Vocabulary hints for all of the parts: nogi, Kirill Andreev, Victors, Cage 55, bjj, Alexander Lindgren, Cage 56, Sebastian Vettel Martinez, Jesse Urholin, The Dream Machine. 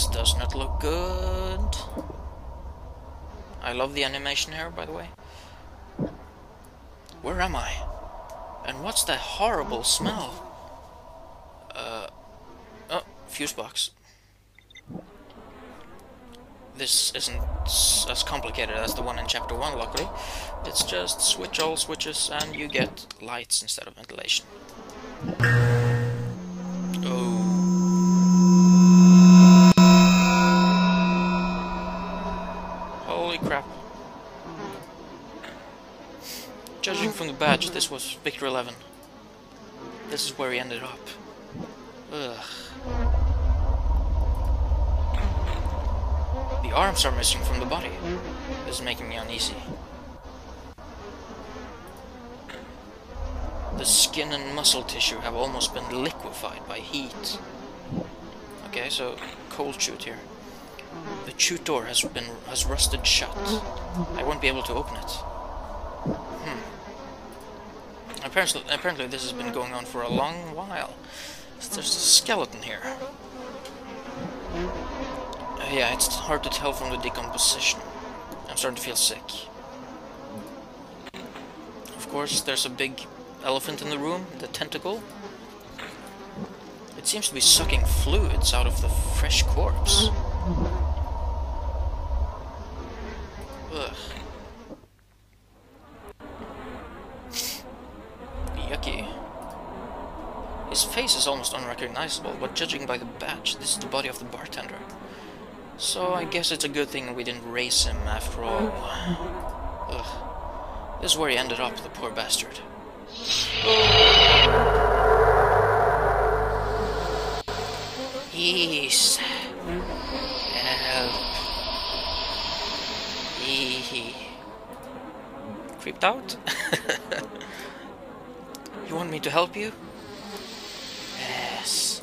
This does not look good. I love the animation here, by the way. Where am I? And what's that horrible smell? Oh, fuse box. This isn't as complicated as the one in Chapter 1, luckily. It's just switch all switches and you get lights instead of ventilation. Oh. Holy crap. Judging from the badge, this was Victor 11. This is where he ended up. Ugh. The arms are missing from the body. This is making me uneasy. The skin and muscle tissue have almost been liquefied by heat. Okay, so cold chute here. The chute door has rusted shut. I won't be able to open it. Hmm. Apparently this has been going on for a long while. There's a skeleton here. Yeah, it's hard to tell from the decomposition. I'm starting to feel sick. Of course, there's a big elephant in the room, the tentacle. It seems to be sucking fluids out of the fresh corpse. Ugh. Yucky. His face is almost unrecognizable, but judging by the badge, this is the body of the bartender. So I guess it's a good thing we didn't race him after all. Ugh. This is where he ended up, the poor bastard. Please. Help. He creeped out? You want me to help you? Yes.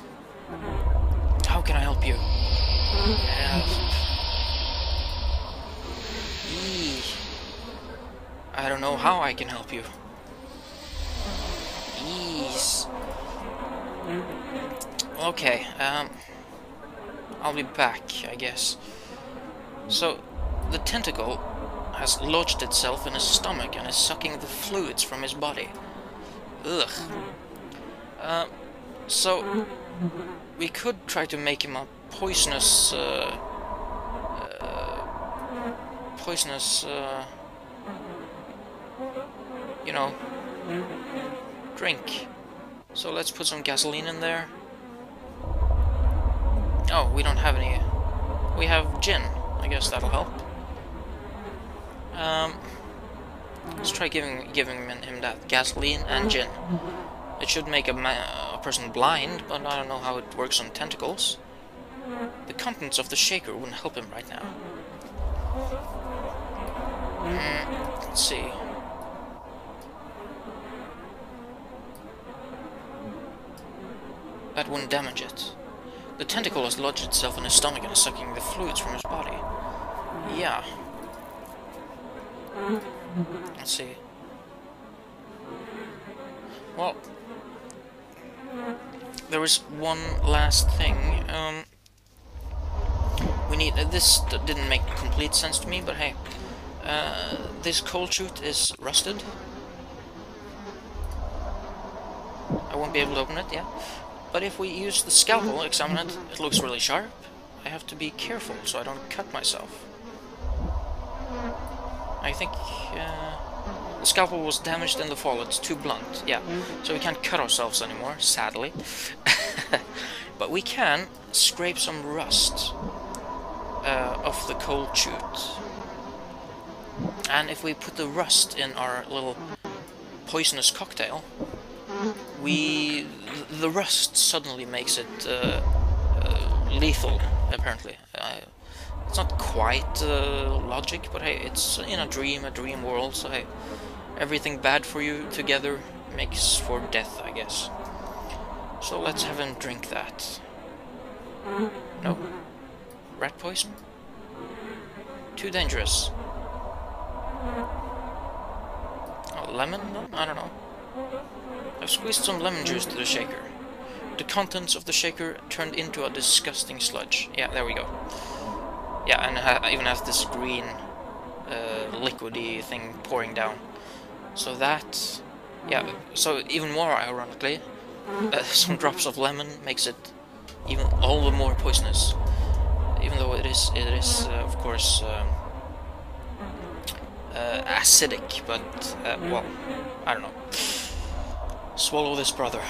How can I help you? I don't know how I can help you. Ease. Okay, I'll be back, I guess. So, the tentacle has lodged itself in his stomach and is sucking the fluids from his body. Ugh. So, we could try to make him up poisonous, you know, drink. So let's put some gasoline in there. Oh, we don't have any. We have gin. I guess that'll help. Let's try giving him that gasoline and gin. It should make a person blind, but I don't know how it works on tentacles. The contents of the shaker wouldn't help him right now. Let's see. That wouldn't damage it. The tentacle has lodged itself in his stomach and is sucking the fluids from his body. Yeah. Let's see. Well, there is one last thing. We need... this didn't make complete sense to me, but hey. This coal chute is rusted. I won't be able to open it, yeah. But if we use the scalpel, examine it, it looks really sharp. I have to be careful so I don't cut myself. I think... the scalpel was damaged in the fall, it's too blunt, yeah. So we can't cut ourselves anymore, sadly. But we can scrape some rust off the coal chute. And if we put the rust in our little poisonous cocktail, the rust suddenly makes it lethal, apparently. It's not quite logic, but hey, it's in a dream world, so hey, everything bad for you together makes for death, I guess. So let's have him drink that. No? Rat poison? Too dangerous. Oh, lemon? I don't know. I've squeezed some lemon juice to the shaker. The contents of the shaker turned into a disgusting sludge. Yeah, there we go. Yeah, and I even have this green liquidy thing pouring down. So that, yeah, so even more ironically, some drops of lemon makes it even all the more poisonous. Even though it is of course, acidic, but, well, I don't know. Swallow this, brother.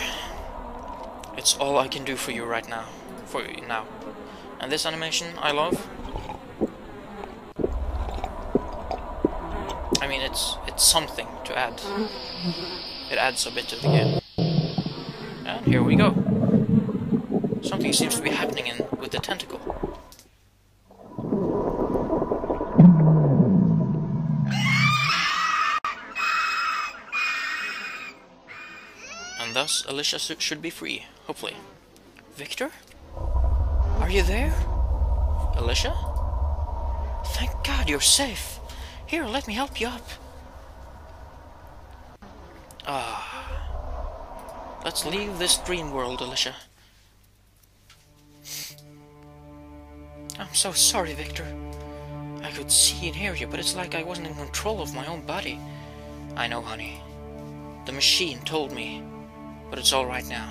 It's all I can do for you right now. For you now. And this animation I love. I mean, it's something to add. It adds a bit to the game. And here we go. Something seems to be happening with the tentacle. And thus, Alicia should be free, hopefully. Victor? Are you there? Alicia? Thank God you're safe! Here, let me help you up! Ah... Let's leave this dream world, Alicia. I'm so sorry, Victor. I could see and hear you, but it's like I wasn't in control of my own body. I know, honey. The machine told me. But it's all right now.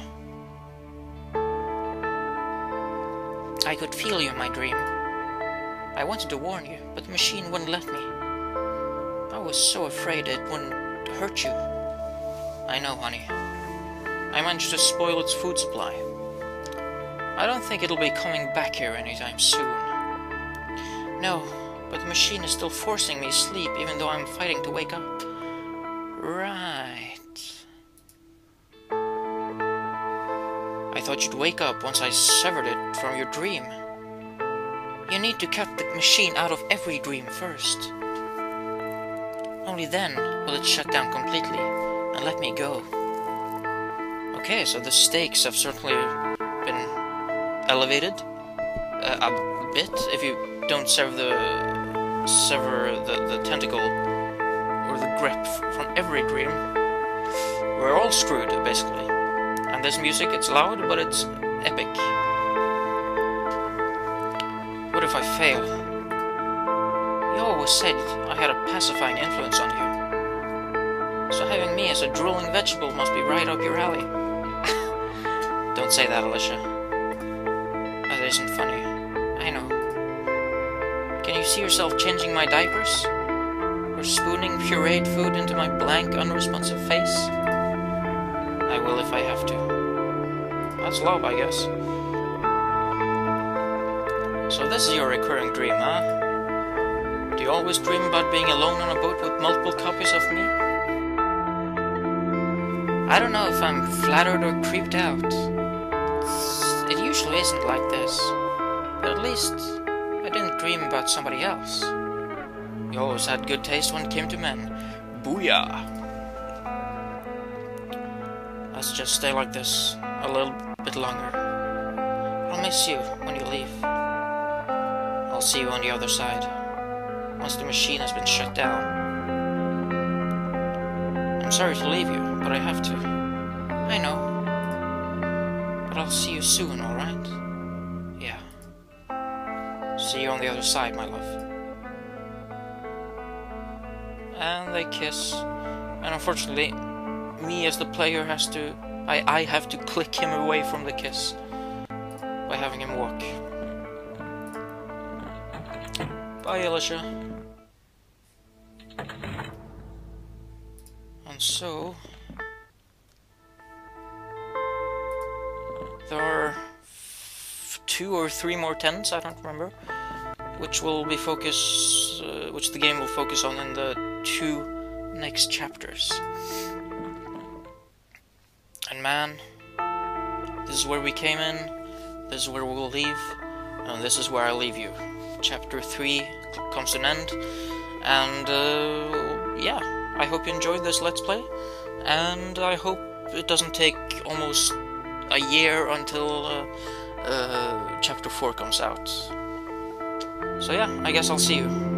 I could feel you in my dream. I wanted to warn you, but the machine wouldn't let me. I was so afraid it wouldn't hurt you. I know, honey. I managed to spoil its food supply. I don't think it'll be coming back here anytime soon. No, but the machine is still forcing me to sleep even though I'm fighting to wake up. Right. I thought you'd wake up once I severed it from your dream. You need to cut the machine out of every dream first. Only then will it shut down completely and let me go. Okay, so the stakes have certainly been elevated a bit. If you don't sever the tentacle or the grip from every dream, we're all screwed, basically. And this music, it's loud, but it's epic. What if I fail? You always said I had a pacifying influence on you. So having me as a drooling vegetable must be right up your alley. Don't say that, Alicia. That isn't funny. I know. Can you see yourself changing my diapers? Or spooning pureed food into my blank, unresponsive face? I will if I have to. That's love, I guess. So this is your recurring dream, huh? Do you always dream about being alone on a boat with multiple copies of me? I don't know if I'm flattered or creeped out. It usually isn't like this. But at least, I didn't dream about somebody else. You always had good taste when it came to men. Booyah! Let's just stay like this a little bit longer. I'll miss you when you leave. I'll see you on the other side, once the machine has been shut down. I'm sorry to leave you, but I have to. I know. But I'll see you soon, alright? Yeah. See you on the other side, my love. And they kiss. And unfortunately, me as the player has to... I have to click him away from the kiss by having him walk. Bye, Alicia. And so... there are 2 or 3 more tents, I don't remember, which will be focused... which the game will focus on in the 2 next chapters. And man, this is where we came in, this is where we will leave, and this is where I leave you. Chapter 3 comes to an end, and yeah, I hope you enjoyed this Let's Play, and I hope it doesn't take almost a year until Chapter 4 comes out. So yeah, I guess I'll see you.